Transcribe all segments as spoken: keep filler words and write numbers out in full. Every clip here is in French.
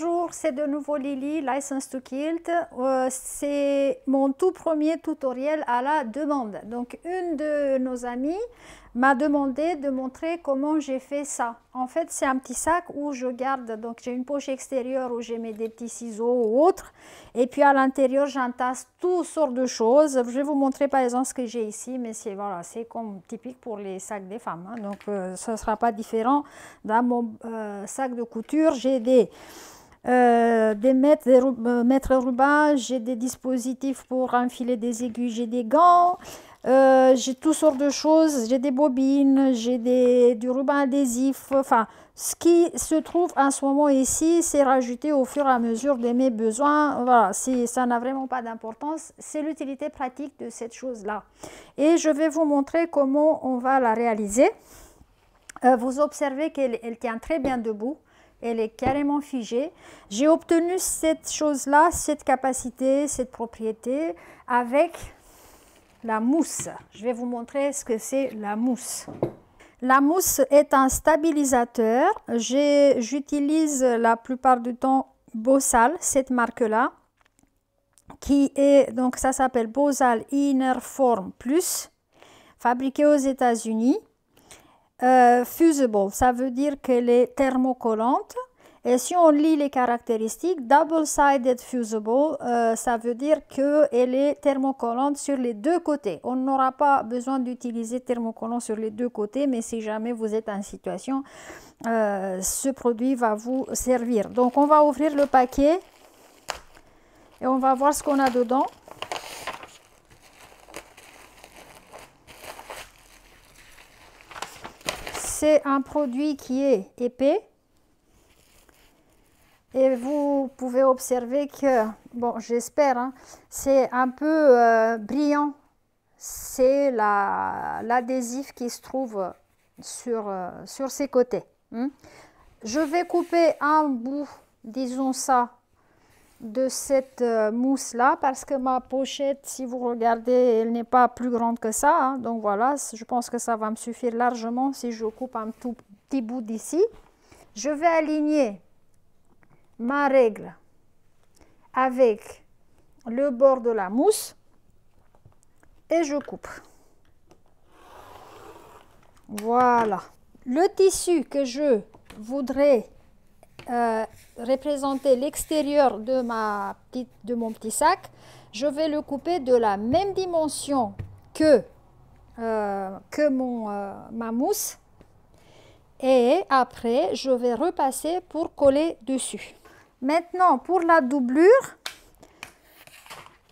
Bonjour, c'est de nouveau Lily, License to Quilt. Euh, c'est mon tout premier tutoriel à la demande. Donc, une de nos amies m'a demandé de montrer comment j'ai fait ça. En fait, c'est un petit sac où je garde, donc j'ai une poche extérieure où j'ai mis des petits ciseaux ou autre. Et puis à l'intérieur, j'entasse toutes sortes de choses. Je vais vous montrer par exemple ce que j'ai ici, mais c'est voilà, c'est comme typique pour les sacs des femmes. Hein. Donc, euh, ça ne sera pas différent. Dans mon euh, sac de couture, j'ai des... Euh, des mètres de ruban, j'ai des dispositifs pour enfiler des aiguilles, j'ai des gants, euh, j'ai toutes sortes de choses, j'ai des bobines, j'ai des, du ruban adhésif, enfin ce qui se trouve en ce moment ici, c'est rajouté au fur et à mesure de mes besoins. Voilà, ça n'a vraiment pas d'importance, c'est l'utilité pratique de cette chose-là. Et je vais vous montrer comment on va la réaliser. Euh, vous observez qu'elle elle tient très bien debout. Elle est carrément figée. J'ai obtenu cette chose-là, cette capacité, cette propriété avec la mousse. Je vais vous montrer ce que c'est la mousse. La mousse est un stabilisateur. J'utilise la plupart du temps Bosal, cette marque-là, qui est donc ça s'appelle Bosal Inner Form Plus, fabriquée aux États-Unis. Euh, fusible, ça veut dire qu'elle est thermocollante. Et si on lit les caractéristiques, double-sided fusible, euh, ça veut dire qu'elle est thermocollante sur les deux côtés. On n'aura pas besoin d'utiliser thermocollant sur les deux côtés, mais si jamais vous êtes en situation, euh, ce produit va vous servir. Donc on va ouvrir le paquet et on va voir ce qu'on a dedans. C'est un produit qui est épais et vous pouvez observer que, bon j'espère, hein, c'est un peu euh, brillant, c'est l'adhésif qui se trouve sur, euh, sur ses côtés. Hein. Je vais couper un bout, disons ça, de cette euh, mousse là parce que ma pochette, si vous regardez, elle n'est pas plus grande que ça, hein, donc voilà, je pense que ça va me suffire largement si je coupe un tout petit bout d'ici. Je vais aligner ma règle avec le bord de la mousse et je coupe. Voilà le tissu que je voudrais Euh, représenter l'extérieur de, ma petite, de mon petit sac. Je vais le couper de la même dimension que, euh, que mon, euh, ma mousse et après je vais repasser pour coller dessus. Maintenant pour la doublure,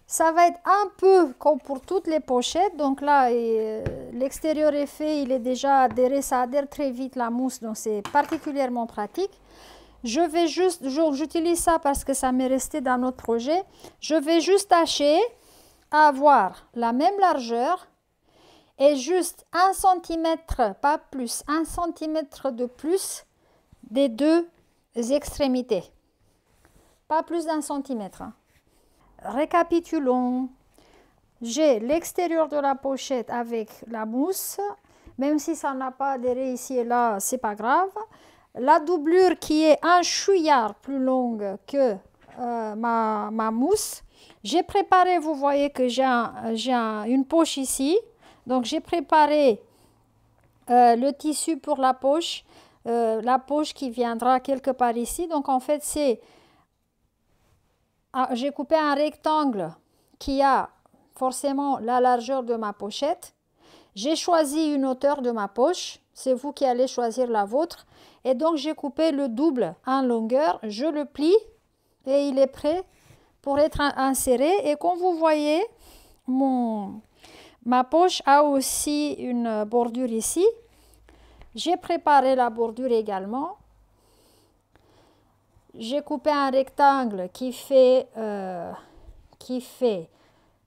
ça va être un peu comme pour toutes les pochettes. Donc là, euh, l'extérieur est fait, il est déjà adhéré, ça adhère très vite la mousse, donc c'est particulièrement pratique. Je vais juste, j'utilise ça parce que ça m'est resté dans notre projet. Je vais juste tâcher à avoir la même largeur et juste un centimètre, pas plus, un centimètre de plus des deux extrémités. Pas plus d'un centimètre. Récapitulons. J'ai l'extérieur de la pochette avec la mousse, même si ça n'a pas adhéré ici et là, c'est pas grave. La doublure qui est un chouillard plus longue que euh, ma, ma mousse. J'ai préparé, vous voyez que j'ai un, un, une poche ici. Donc j'ai préparé euh, le tissu pour la poche. Euh, la poche qui viendra quelque part ici. Donc en fait c'est... Ah, j'ai coupé un rectangle qui a forcément la largeur de ma pochette. J'ai choisi une hauteur de ma poche. C'est vous qui allez choisir la vôtre. Et donc, j'ai coupé le double en longueur. Je le plie et il est prêt pour être inséré. Et comme vous voyez, mon, ma poche a aussi une bordure ici. J'ai préparé la bordure également. J'ai coupé un rectangle qui fait, euh, qui fait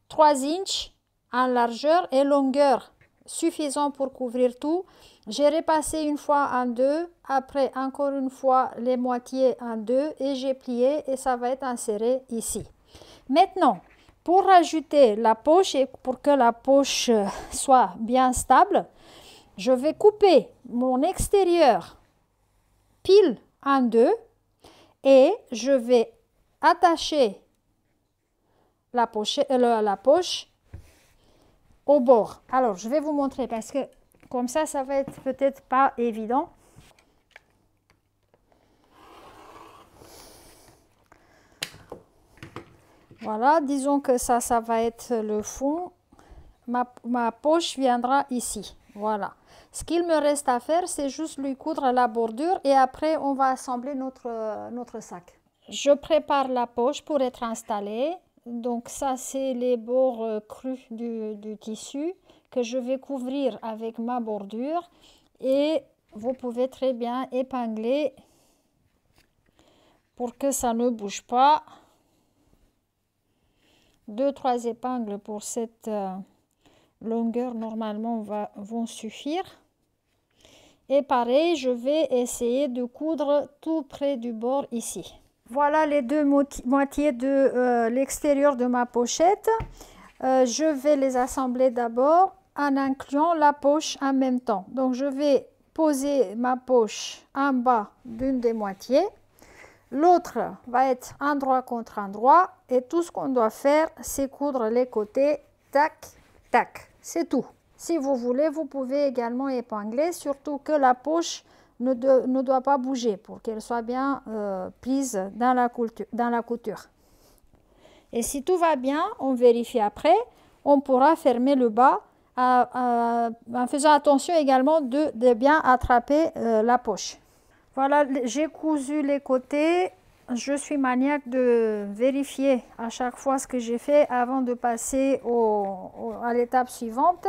trois inches en largeur et longueur, suffisant pour couvrir tout. J'ai repassé une fois en deux, après encore une fois les moitiés en deux et j'ai plié et ça va être inséré ici. Maintenant, pour rajouter la poche et pour que la poche soit bien stable, je vais couper mon extérieur pile en deux et je vais attacher la poche, euh, la poche au bord. Alors, je vais vous montrer parce que comme ça, ça va être peut-être pas évident. Voilà, disons que ça, ça va être le fond. Ma, ma poche viendra ici, voilà. Ce qu'il me reste à faire, c'est juste lui coudre la bordure et après, on va assembler notre, notre sac. Je prépare la poche pour être installée. Donc ça, c'est les bords crus du, du tissu que je vais couvrir avec ma bordure. Et vous pouvez très bien épingler pour que ça ne bouge pas. Deux, trois épingles pour cette euh, longueur normalement va, vont suffire. Et pareil, je vais essayer de coudre tout près du bord ici. Voilà les deux moitiés de euh, l'extérieur de ma pochette. Euh, je vais les assembler d'abord en incluant la poche en même temps. Donc je vais poser ma poche en bas d'une des moitiés. L'autre va être endroit contre endroit et tout ce qu'on doit faire, c'est coudre les côtés, tac, tac, c'est tout. Si vous voulez, vous pouvez également épingler, surtout que la poche ne, de, ne doit pas bouger pour qu'elle soit bien euh, prise dans la, couture, dans la couture. Et si tout va bien, on vérifie après, on pourra fermer le bas à, à, en faisant attention également de, de bien attraper euh, la poche. Voilà, j'ai cousu les côtés. Je suis maniaque de vérifier à chaque fois ce que j'ai fait avant de passer au, au, à l'étape suivante.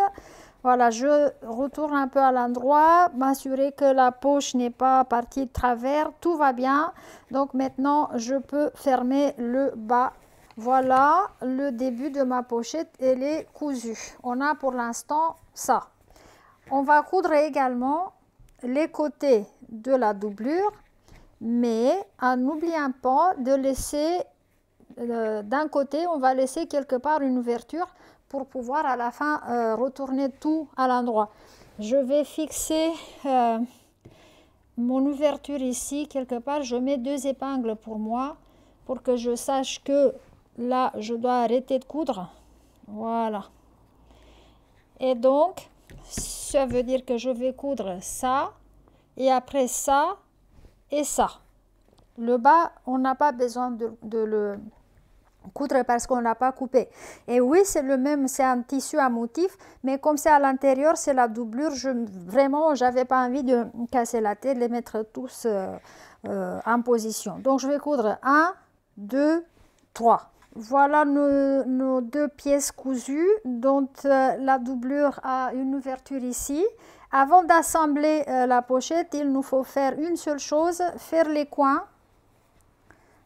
Voilà, je retourne un peu à l'endroit, m'assurer que la poche n'est pas partie de travers. Tout va bien. Donc maintenant, je peux fermer le bas. Voilà, le début de ma pochette, elle est cousue. On a pour l'instant ça. On va coudre également les côtés de la doublure, mais en n'oubliant pas de laisser euh, d'un côté, on va laisser quelque part une ouverture pour pouvoir à la fin euh, retourner tout à l'endroit. Je vais fixer euh, mon ouverture ici quelque part. Je mets deux épingles pour moi pour que je sache que là je dois arrêter de coudre. Voilà, et donc ça veut dire que je vais coudre ça et après ça et ça. Le bas, on n'a pas besoin de, de le coudre parce qu'on n'a pas coupé. Et oui, c'est le même, c'est un tissu à motif, mais comme c'est à l'intérieur, c'est la doublure, je, vraiment, j'avais pas envie de casser la tête, les mettre tous euh, euh, en position. Donc, je vais coudre un, deux, trois. Voilà nos, nos deux pièces cousues dont euh, la doublure a une ouverture ici. Avant d'assembler euh, la pochette, il nous faut faire une seule chose, faire les coins.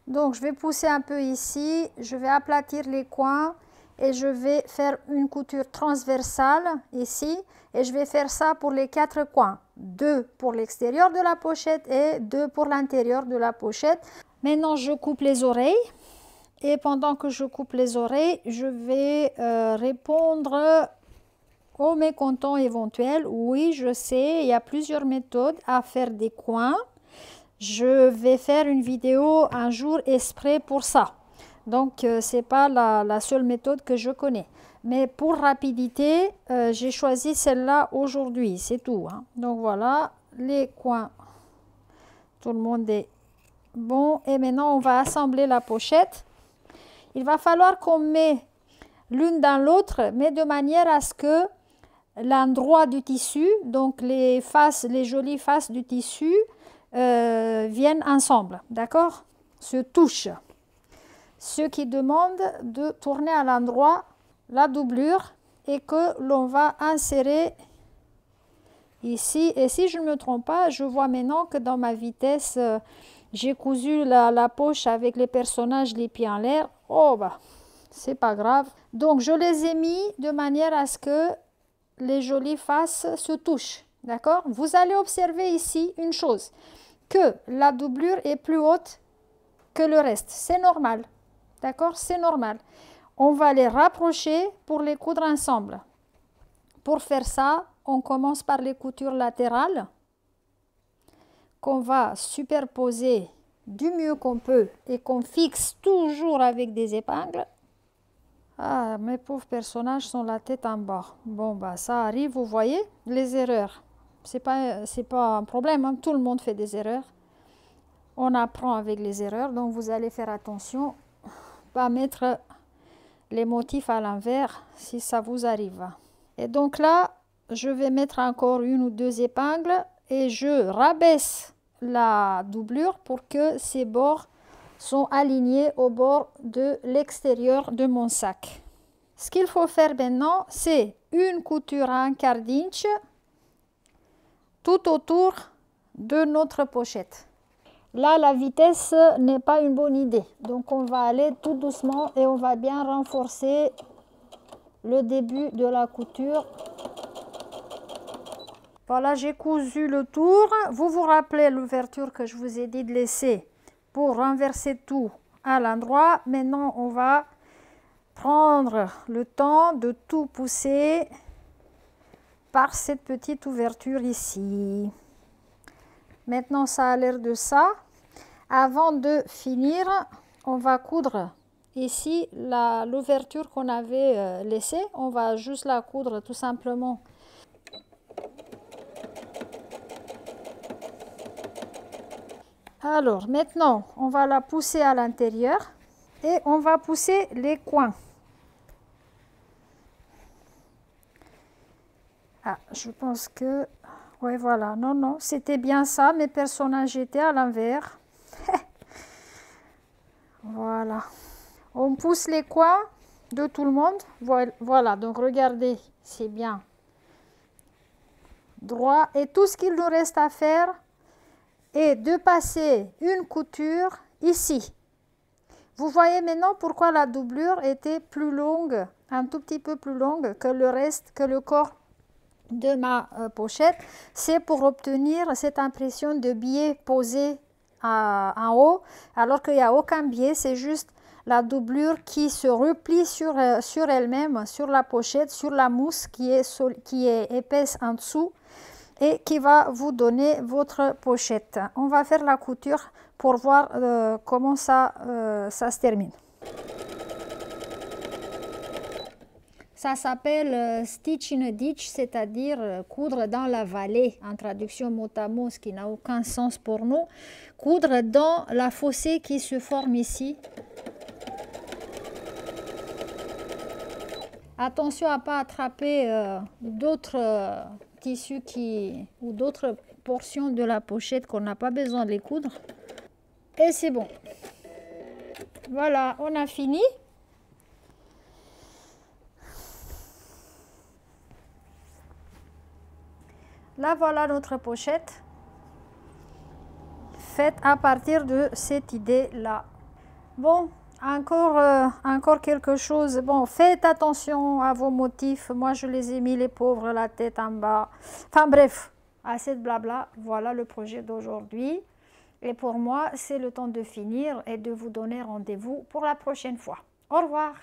Donc je vais pousser un peu ici, je vais aplatir les coins et je vais faire une couture transversale ici. Et je vais faire ça pour les quatre coins, deux pour l'extérieur de la pochette et deux pour l'intérieur de la pochette. Maintenant je coupe les oreilles. Et pendant que je coupe les oreilles, je vais euh, répondre aux mécontents éventuels. Oui, je sais, il y a plusieurs méthodes à faire des coins. Je vais faire une vidéo un jour exprès pour ça. Donc, euh, ce n'est pas la, la seule méthode que je connais. Mais pour rapidité, euh, j'ai choisi celle-là aujourd'hui, c'est tout, hein. Donc, voilà, les coins, tout le monde est bon. Et maintenant, on va assembler la pochette. Il va falloir qu'on met l'une dans l'autre, mais de manière à ce que l'endroit du tissu, donc les faces, les jolies faces du tissu, euh, viennent ensemble, d'accord? Se touchent. Ce qui demande de tourner à l'endroit la doublure et que l'on va insérer ici. Et si je ne me trompe pas, je vois maintenant que dans ma vitesse, euh, j'ai cousu la, la poche avec les personnages les pieds en l'air. Oh bah, c'est pas grave. Donc je les ai mis de manière à ce que les jolies faces se touchent, d'accord? Vous allez observer ici une chose, que la doublure est plus haute que le reste. C'est normal, d'accord? C'est normal. On va les rapprocher pour les coudre ensemble. Pour faire ça, on commence par les coutures latérales qu'on va superposer du mieux qu'on peut et qu'on fixe toujours avec des épingles. Ah, mes pauvres personnages sont la tête en bas. Bon, bah ça arrive, vous voyez, les erreurs. C'est pas, c'est pas un problème, hein. Tout le monde fait des erreurs. On apprend avec les erreurs, donc vous allez faire attention, pas mettre les motifs à l'envers si ça vous arrive. Et donc là, je vais mettre encore une ou deux épingles et je rabaisse la doublure pour que ces bords sont alignés au bord de l'extérieur de mon sac. Ce qu'il faut faire maintenant, c'est une couture à un quart d'inch tout autour de notre pochette. Là, la vitesse n'est pas une bonne idée, donc on va aller tout doucement et on va bien renforcer le début de la couture. Voilà, j'ai cousu le tour. Vous vous rappelez l'ouverture que je vous ai dit de laisser pour renverser tout à l'endroit. Maintenant, on va prendre le temps de tout pousser par cette petite ouverture ici. Maintenant, ça a l'air de ça. Avant de finir, on va coudre ici l'ouverture qu'on avait euh, laissée. On va juste la coudre tout simplement. Alors maintenant, on va la pousser à l'intérieur et on va pousser les coins. Ah, je pense que... Oui, voilà. Non, non, c'était bien ça. Mes personnages étaient à l'envers. Voilà. On pousse les coins de tout le monde. Voilà, donc regardez, c'est bien droit. Et tout ce qu'il nous reste à faire... et de passer une couture ici. Vous voyez maintenant pourquoi la doublure était plus longue, un tout petit peu plus longue que le reste, que le corps de ma euh, pochette. C'est pour obtenir cette impression de biais posé à, en haut, alors qu'il n'y a aucun biais, c'est juste la doublure qui se replie sur, euh, sur elle-même, sur la pochette, sur la mousse qui est, sol, qui est épaisse en dessous. Et qui va vous donner votre pochette. On va faire la couture pour voir euh, comment ça, euh, ça se termine. Ça s'appelle euh, stitch in a ditch, c'est-à-dire euh, coudre dans la vallée, en traduction mot à mot, ce qui n'a aucun sens pour nous. Coudre dans la fossée qui se forme ici. Attention à ne pas attraper euh, d'autres... Euh, tissus qui ou d'autres portions de la pochette qu'on n'a pas besoin de les coudre. Et c'est bon. Voilà, on a fini. Là, voilà notre pochette faite à partir de cette idée là. Bon, encore euh, encore quelque chose. Bon, faites attention à vos motifs. Moi, je les ai mis, les pauvres, la tête en bas. Enfin bref, assez de blabla. Voilà le projet d'aujourd'hui. Et pour moi, c'est le temps de finir et de vous donner rendez-vous pour la prochaine fois. Au revoir.